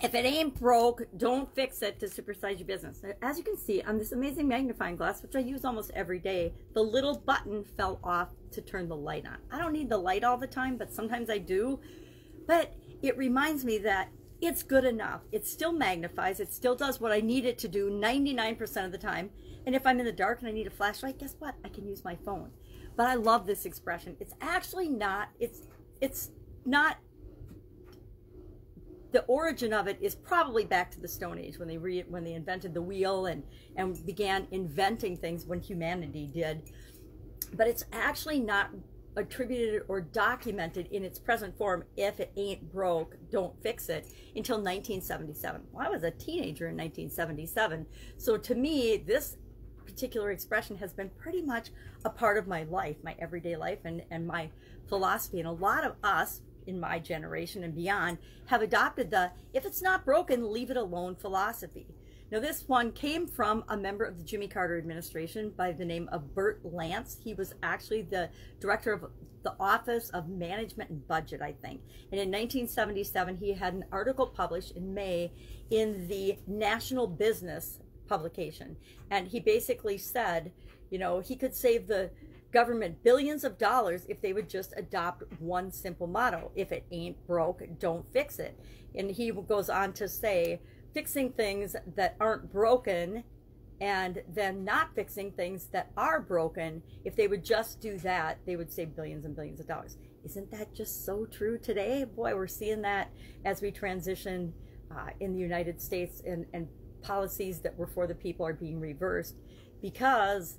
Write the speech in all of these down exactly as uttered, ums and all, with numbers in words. If it ain't broke, don't fix it to supersize your business. As you can see on this amazing magnifying glass, which I use almost every day, the little button fell off to turn the light on. I don't need the light all the time, but sometimes I do. But it reminds me that it's good enough. It still magnifies. It still does what I need it to do ninety-nine percent of the time. And if I'm in the dark and I need a flashlight, guess what? I can use my phone. But I love this expression. It's actually not, it's, it's not, the origin of it is probably back to the Stone Age when they re, when they invented the wheel and, and began inventing things when humanity did. But it's actually not attributed or documented in its present form, if it ain't broke, don't fix it, until nineteen seventy-seven. Well, I was a teenager in nineteen seventy-seven. So to me, this particular expression has been pretty much a part of my life, my everyday life and, and my philosophy. And a lot of us, in my generation and beyond, have adopted the if it's not broken, leave it alone philosophy. Now this one came from a member of the Jimmy Carter administration by the name of Bert Lance. He was actually the director of the Office of Management and Budget, I think. And in nineteen seventy-seven, he had an article published in May in the National Business publication. And he basically said, you know, he could save the government billions of dollars if they would just adopt one simple motto: if it ain't broke, don't fix it. And he goes on to say, fixing things that aren't broken and then not fixing things that are broken, if they would just do that, they would save billions and billions of dollars. Isn't that just so true today? Boy, we're seeing that as we transition uh, in the United States, and, and policies that were for the people are being reversed because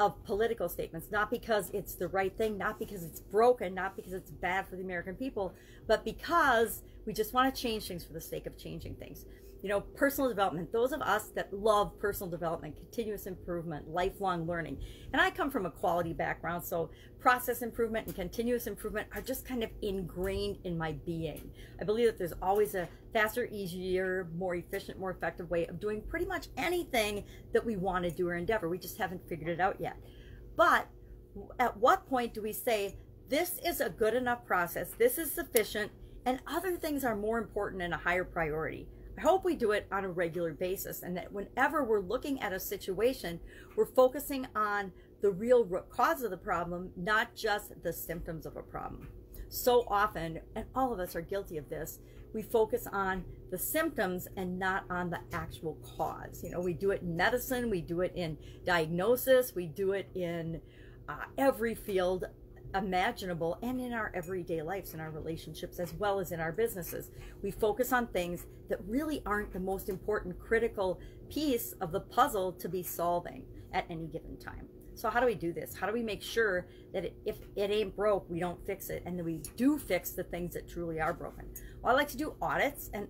of political statements, not because it's the right thing, not because it's broken, not because it's bad for the American people, but because we just want to change things for the sake of changing things. You know, personal development, those of us that love personal development, continuous improvement, lifelong learning. And I come from a quality background, so process improvement and continuous improvement are just kind of ingrained in my being. I believe that there's always a faster, easier, more efficient, more effective way of doing pretty much anything that we want to do or endeavor. We just haven't figured it out yet. But at what point do we say, this is a good enough process, this is sufficient, and other things are more important and a higher priority? I hope we do it on a regular basis, and that whenever we're looking at a situation, we're focusing on the real root cause of the problem, not just the symptoms of a problem. So often, and all of us are guilty of this, we focus on the symptoms and not on the actual cause. You know, we do it in medicine, we do it in diagnosis, we do it in uh, every field imaginable, and in our everyday lives, in our relationships, as well as in our businesses. We focus on things that really aren't the most important critical piece of the puzzle to be solving at any given time. So how do we do this? How do we make sure that if it ain't broke, we don't fix it, and that we do fix the things that truly are broken? Well, I like to do audits and,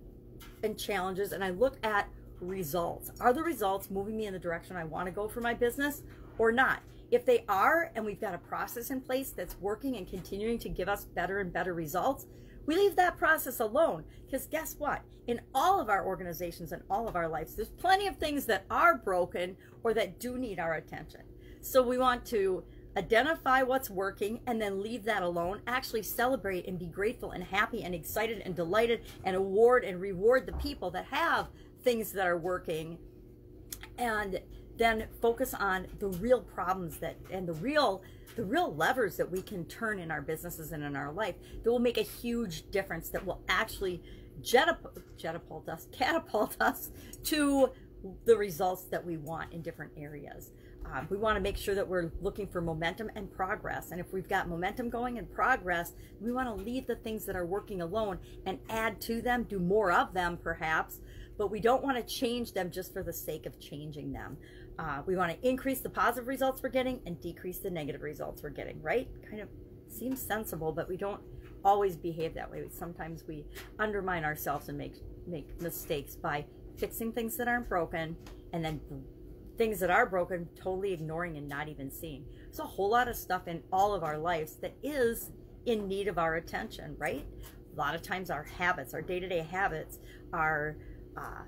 and challenges, and I look at results. Are the results moving me in the direction I want to go for my business or not? If they are, and we've got a process in place that's working and continuing to give us better and better results, we leave that process alone. Because guess what? In all of our organizations and all of our lives, there's plenty of things that are broken or that do need our attention. So we want to identify what's working and then leave that alone, actually celebrate and be grateful and happy and excited and delighted, and award and reward the people that have things that are working, and then focus on the real problems that, and the real, the real levers that we can turn in our businesses and in our life that will make a huge difference, that will actually jetap- jetapult us, catapult us to the results that we want in different areas. Um, we want to make sure that we're looking for momentum and progress. And if we've got momentum going and progress, we want to leave the things that are working alone and add to them, do more of them perhaps, but we don't want to change them just for the sake of changing them. Uh, we want to increase the positive results we're getting and decrease the negative results we're getting, right? Kind of seems sensible, but we don't always behave that way. Sometimes we undermine ourselves and make, make mistakes by fixing things that aren't broken, and then things that are broken, totally ignoring and not even seeing. There's a whole lot of stuff in all of our lives that is in need of our attention, right? A lot of times our habits, our day-to-day habits, our Uh,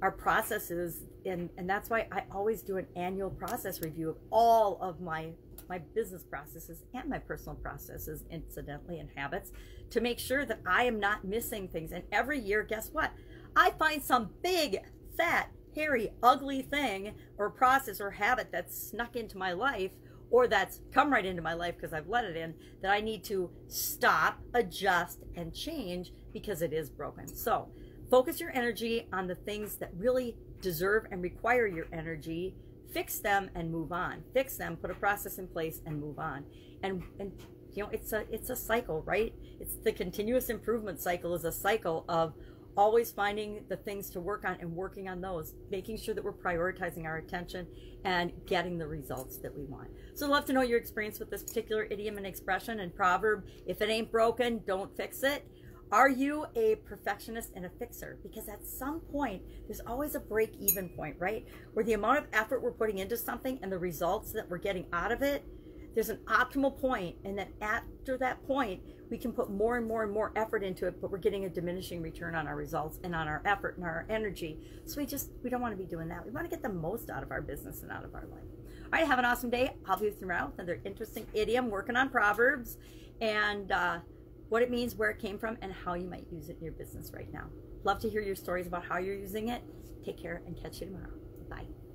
our processes, and, and that's why I always do an annual process review of all of my, my business processes and my personal processes, incidentally, and habits, to make sure that I am not missing things. And every year, guess what? I find some big, fat, hairy, ugly thing or process or habit that's snuck into my life, or that's come right into my life because I've let it in, that I need to stop, adjust, and change because it is broken. So focus your energy on the things that really deserve and require your energy. Fix them and move on. Fix them, put a process in place and move on. And, and you know, it's a, it's a cycle, right? It's the continuous improvement cycle is a cycle of always finding the things to work on and working on those, making sure that we're prioritizing our attention and getting the results that we want. So I'd love to know your experience with this particular idiom and expression and proverb. If it ain't broken, don't fix it. Are you a perfectionist and a fixer? Because at some point, there's always a break-even point, right? Where the amount of effort we're putting into something and the results that we're getting out of it, there's an optimal point, and then after that point, we can put more and more and more effort into it, but we're getting a diminishing return on our results and on our effort and our energy. So we just, we don't want to be doing that. We want to get the most out of our business and out of our life. All right, have an awesome day. I'll be with you tomorrow with another interesting idiom, working on proverbs, and uh, what it means, where it came from, and how you might use it in your business right now. Love to hear your stories about how you're using it. Take care and catch you tomorrow. Bye.